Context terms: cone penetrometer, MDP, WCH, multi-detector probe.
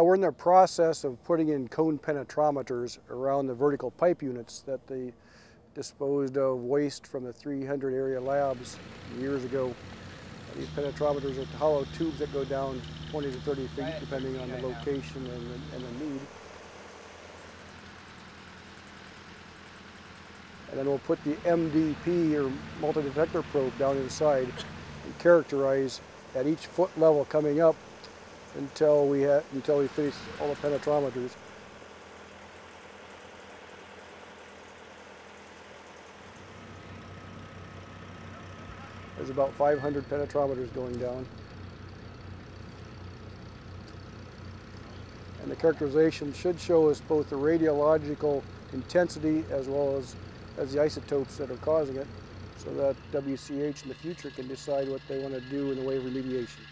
We're in the process of putting in cone penetrometers around the vertical pipe units that they disposed of waste from the 300 area labs years ago. These penetrometers are hollow tubes that go down 20 to 30 feet depending on the location and the need. And then we'll put the MDP, or multi-detector probe, down inside and characterize at each foot level coming up until we finish all the penetrometers. There's about 500 penetrometers going down. And the characterization should show us both the radiological intensity as well as the isotopes that are causing it, so that WCH in the future can decide what they want to do in the way of remediation.